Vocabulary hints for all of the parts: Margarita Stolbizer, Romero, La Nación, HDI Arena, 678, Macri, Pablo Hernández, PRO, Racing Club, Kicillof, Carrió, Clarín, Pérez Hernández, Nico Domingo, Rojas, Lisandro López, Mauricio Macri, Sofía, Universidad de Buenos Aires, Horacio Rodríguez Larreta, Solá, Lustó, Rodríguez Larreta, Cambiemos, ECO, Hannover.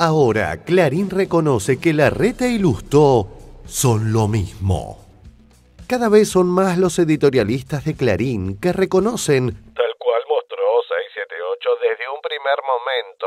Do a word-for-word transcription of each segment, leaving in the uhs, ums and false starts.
Ahora Clarín reconoce que Larreta y Lustó son lo mismo. Cada vez son más los editorialistas de Clarín que reconocen, tal cual mostró seiscientos setenta y ocho desde un primer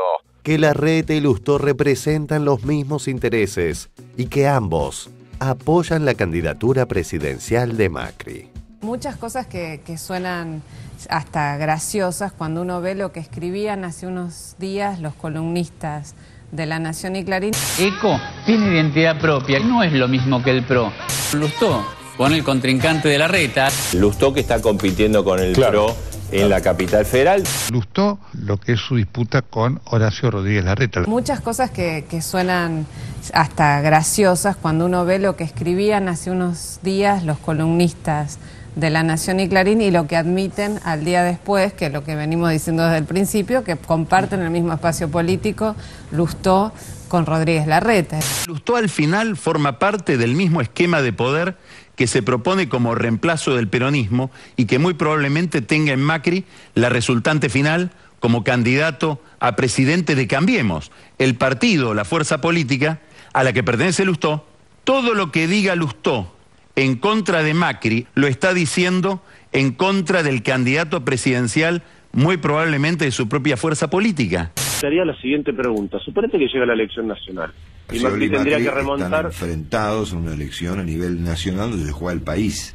momento, que Larreta y Lustó representan los mismos intereses y que ambos apoyan la candidatura presidencial de Macri. Muchas cosas que, que suenan hasta graciosas cuando uno ve lo que escribían hace unos días los columnistas de La Nación y Clarín. ECO tiene identidad propia, no es lo mismo que el PRO. Lustó, con el contrincante de Larreta. Lustó que está compitiendo con el claro. PRO. En la capital federal. Lustó lo que es su disputa con Horacio Rodríguez Larreta. Muchas cosas que, que suenan hasta graciosas cuando uno ve lo que escribían hace unos días los columnistas de La Nación y Clarín y lo que admiten al día después, que es lo que venimos diciendo desde el principio, que comparten el mismo espacio político, Lustó con Rodríguez Larreta. Lustó al final forma parte del mismo esquema de poder que se propone como reemplazo del peronismo y que muy probablemente tenga en Macri la resultante final como candidato a presidente de Cambiemos, el partido, la fuerza política a la que pertenece Lustó. Todo lo que diga Lustó en contra de Macri lo está diciendo en contra del candidato presidencial, muy probablemente de su propia fuerza política. Sería la siguiente pregunta. Suponete que llega la elección nacional. Y Macri tendría que remontar. Están enfrentados en una elección a nivel nacional donde se juega el país.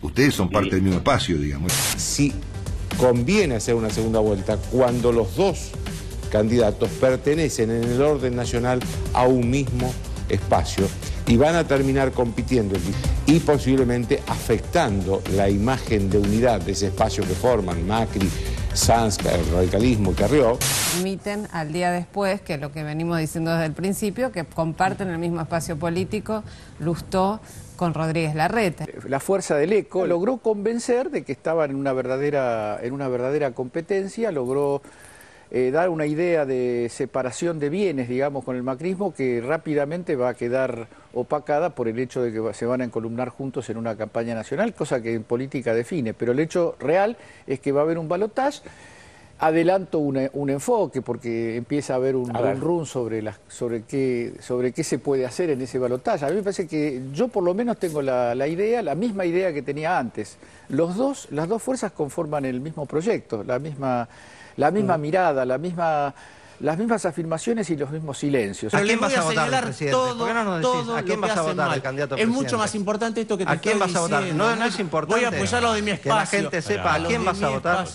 Ustedes son parte y... del mismo espacio, digamos. Si conviene hacer una segunda vuelta cuando los dos candidatos pertenecen en el orden nacional a un mismo espacio y van a terminar compitiendo y posiblemente afectando la imagen de unidad de ese espacio que forman Macri, Sanz, el radicalismo y Carrió. Admiten al día después, que es lo que venimos diciendo desde el principio, que comparten el mismo espacio político, Lustó con Rodríguez Larreta. La fuerza del ECO logró convencer de que estaban en una verdadera, en una verdadera competencia, logró eh, dar una idea de separación de bienes, digamos, con el macrismo, que rápidamente va a quedar opacada por el hecho de que se van a encolumnar juntos en una campaña nacional, cosa que en política define, pero el hecho real es que va a haber un balotaje. Adelanto una, un enfoque porque empieza a haber un run-run sobre, la, sobre, qué, sobre qué se puede hacer en ese balotaje. A mí me parece que yo por lo menos tengo la, la idea, la misma idea que tenía antes. Los dos, las dos fuerzas conforman el mismo proyecto, la misma, la misma mm. mirada, la misma... las mismas afirmaciones y los mismos silencios. ¿A quién vas a votar, presidente? ¿Por qué no nos decís a quién vas a votar al candidato presidente? Es mucho más importante esto que te estoy diciendo. ¿A quién vas a votar? No, no es importante. Voy a apoyar lo de mi espacio. Que la gente sepa a quién vas a votar.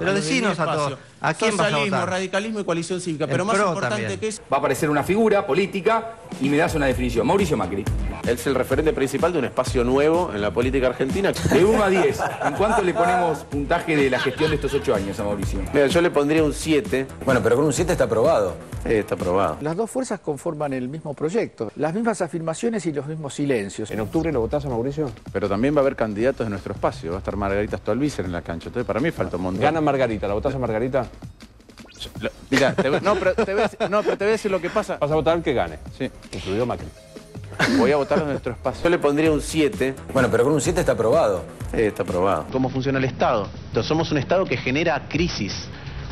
Pero decinos a todos. ¿A quién vas a votar? Socialismo, radicalismo y coalición cívica. Pero más importante que eso. Va a aparecer una figura política y me das una definición. Mauricio Macri. Él es el referente principal de un espacio nuevo en la política argentina. De uno a diez, ¿en cuánto le ponemos puntaje de la gestión de estos ocho años a Mauricio? Mira, yo le pondría un siete. Bueno, pero con un siete está aprobado. Sí, está aprobado. Las dos fuerzas conforman el mismo proyecto, las mismas afirmaciones y los mismos silencios. ¿En octubre lo votás a Mauricio? Pero también va a haber candidatos de nuestro espacio. Va a estar Margarita Stolbizer en la cancha. Entonces, para mí falta un montón. Gana Margarita, ¿la votás a Margarita? Lo, mira, te, no, pero te voy a, no, pero te voy a decir lo que pasa. Vas a votar al que gane. Sí. Incluido Macri. Voy a votar a nuestro espacio. Yo le pondría un siete. Bueno, pero con un siete está aprobado. Sí, está aprobado. ¿Cómo funciona el Estado? Entonces, somos un Estado que genera crisis.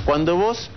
Cuando vos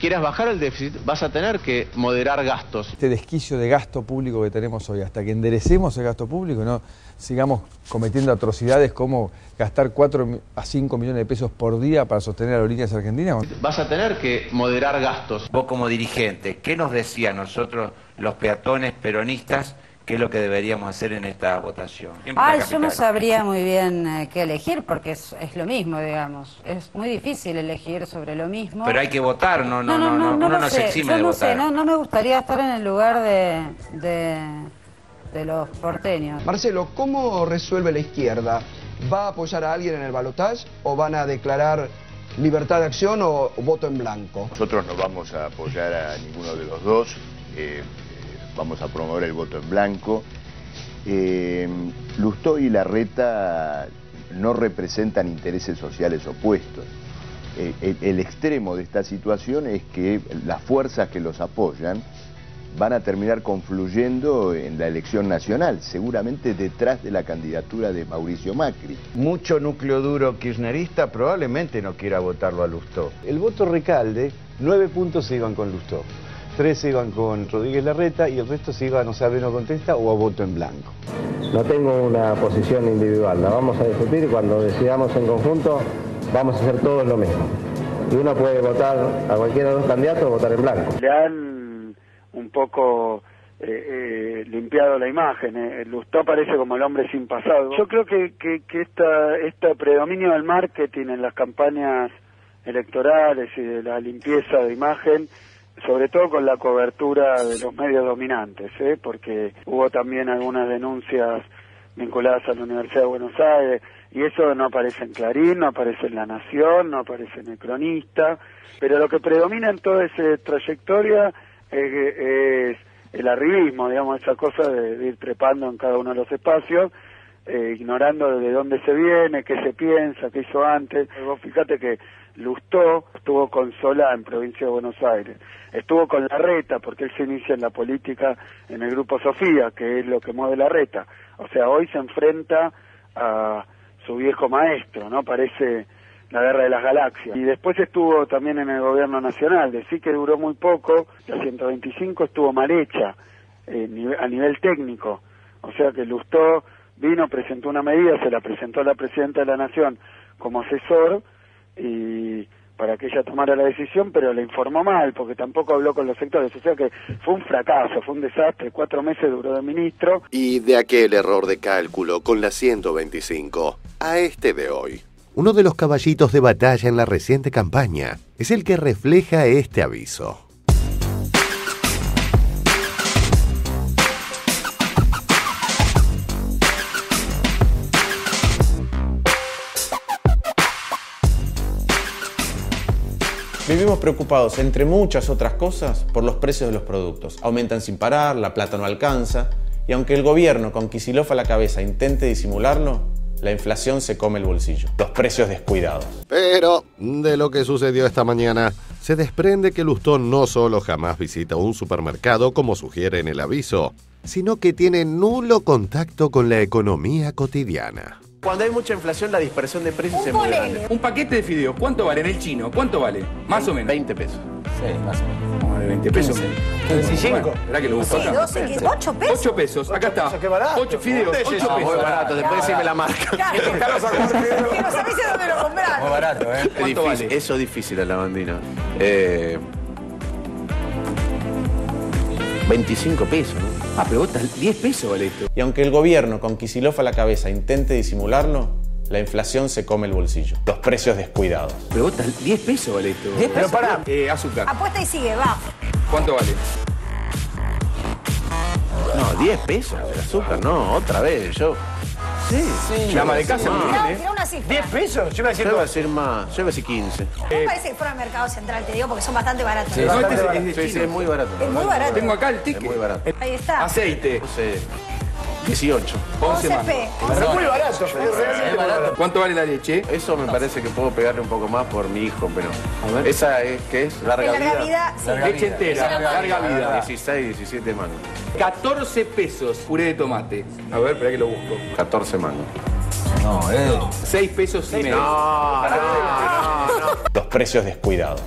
quieras bajar el déficit, vas a tener que moderar gastos. Este desquicio de gasto público que tenemos hoy, hasta que enderecemos el gasto público, no sigamos cometiendo atrocidades como gastar cuatro a cinco millones de pesos por día para sostener aerolíneas argentinas. Vas a tener que moderar gastos. Vos como dirigente, ¿qué nos decía a nosotros los peatones peronistas? ¿Qué es lo que deberíamos hacer en esta votación? Ah, yo no sabría muy bien eh, qué elegir, porque es, es lo mismo, digamos. Es muy difícil elegir sobre lo mismo. Pero hay que votar, no, no, no, no, no, no, no, no nos sé. exime yo de no votar. Sé, no, no me gustaría estar en el lugar de, de, de los porteños. Marcelo, ¿cómo resuelve la izquierda? ¿Va a apoyar a alguien en el balotaje o van a declarar libertad de acción o voto en blanco? Nosotros no vamos a apoyar a ninguno de los dos. Eh, Vamos a promover el voto en blanco. Eh, Lustó y Larreta no representan intereses sociales opuestos. Eh, el, el extremo de esta situación es que las fuerzas que los apoyan van a terminar confluyendo en la elección nacional, seguramente detrás de la candidatura de Mauricio Macri. Mucho núcleo duro kirchnerista probablemente no quiera votarlo a Lustó. El voto recalde, nueve puntos se iban con Lustó. tres se iban con Rodríguez Larreta y el resto se iban, o sea, a no contesta o a voto en blanco. No tengo una posición individual, la vamos a discutir cuando decidamos en conjunto, vamos a hacer todos lo mismo. Y uno puede votar a cualquiera de los candidatos o votar en blanco. Le han un poco eh, eh, limpiado la imagen, eh. Lustó aparece como el hombre sin pasado. Yo creo que, que, que esta, este predominio del marketing en las campañas electorales y de la limpieza de imagen, sobre todo con la cobertura de los medios dominantes, ¿eh? Porque hubo también algunas denuncias vinculadas a la Universidad de Buenos Aires, y eso no aparece en Clarín, no aparece en La Nación, no aparece en El Cronista, pero lo que predomina en toda esa trayectoria es, es el arribismo, digamos, esa cosa de, de ir trepando en cada uno de los espacios, eh, ignorando de dónde se viene, qué se piensa, qué hizo antes. Vos fíjate que Lustó estuvo con Solá en Provincia de Buenos Aires, estuvo con Larreta porque él se inicia en la política en el grupo Sofía, que es lo que mueve Larreta. O sea, hoy se enfrenta a su viejo maestro, ¿no? Parece la guerra de las galaxias. Y después estuvo también en el gobierno nacional, decir que duró muy poco, la ciento veinticinco estuvo mal hecha eh, a nivel técnico. O sea que Lustó vino, presentó una medida, se la presentó a la Presidenta de la Nación como asesor, y para que ella tomara la decisión, pero le informó mal, porque tampoco habló con los sectores. O sea que fue un fracaso, fue un desastre, cuatro meses duró de ministro. Y de aquel error de cálculo con la ciento veinticinco a este de hoy. Uno de los caballitos de batalla en la reciente campaña es el que refleja este aviso. Vivimos preocupados, entre muchas otras cosas, por los precios de los productos. Aumentan sin parar, la plata no alcanza, y aunque el gobierno con Kicillof a la cabeza intente disimularlo, la inflación se come el bolsillo. Los precios descuidados. Pero de lo que sucedió esta mañana, se desprende que Lustó no solo jamás visita un supermercado, como sugiere en el aviso, sino que tiene nulo contacto con la economía cotidiana. Cuando hay mucha inflación, la dispersión de precios es muy grande. Un paquete de fideos, ¿cuánto vale en el chino? ¿Cuánto vale? Más o menos. veinte pesos. Sí, más o menos. Vale, veinte pesos. quince, quince, cinco. ¿Verdad que lo busco acá? doce, ocho pesos. ocho pesos, acá está. Qué barato. ocho fideos, ocho pesos. Muy barato, después decime la marca. Que no sabés dónde lo compraron. Muy barato, ¿eh? ¿Cuánto vale? Eso es difícil a la bandina. Eh... veinticinco pesos, ¿no? Ah, pero vos estás diez pesos vale esto. Y aunque el gobierno con Kicillof a la cabeza intente disimularlo, la inflación se come el bolsillo. Los precios descuidados. Pero vos estás diez pesos vale esto. diez pesos. Pero pará, eh, azúcar. Apuesta y sigue, va. ¿Cuánto vale? No, diez pesos, el azúcar, no, otra vez, yo... Sí, sí. Llama de casa, muy bien, ¿eh? diez pesos, yo iba a decir, yo iba a decir más, yo iba a decir quince. Me eh, parece que fuera Mercado Central, te digo, porque son bastante baratos. Sí, bastante no, barato. es, es, es muy barato. Es muy barato. Tengo acá el ticket. Es muy barato. Ahí está. Aceite. dieciocho. once, once más. Es muy barato. Es barato. ¿Cuánto vale la leche? Eso me parece que puedo pegarle un poco más por mi hijo, pero... A ver. ¿Esa es qué es? Larga vida. Larga vida, sí. Leche entera, larga vida. dieciséis, diecisiete mangos. catorce pesos, puré de tomate. A ver, espera que lo busco. catorce mangos. No, eh. seis pesos y medio. No, no, no, no. Los precios descuidados.